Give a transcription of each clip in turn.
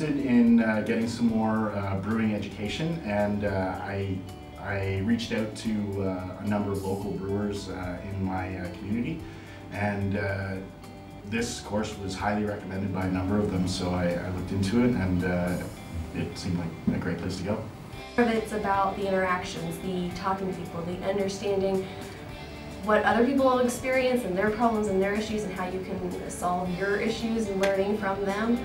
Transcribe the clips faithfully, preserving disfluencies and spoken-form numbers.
interested in uh, getting some more uh, brewing education, and uh, I, I reached out to uh, a number of local brewers uh, in my uh, community, and uh, this course was highly recommended by a number of them, so I, I looked into it, and uh, it seemed like a great place to go. It's about the interactions, the talking to people, the understanding what other people experience and their problems and their issues, and how you can solve your issues and learning from them.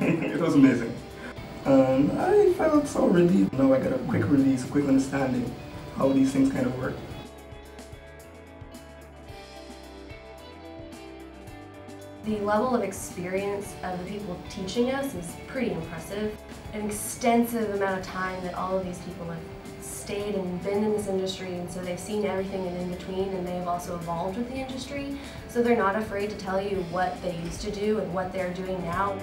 It was amazing. Um, I felt so relieved. You know, I got a quick release, a quick understanding how these things kind of work. The level of experience of the people teaching us is pretty impressive. An extensive amount of time that all of these people have stayed and been in this industry, and so they've seen everything and in between, and they've also evolved with the industry. So they're not afraid to tell you what they used to do and what they're doing now.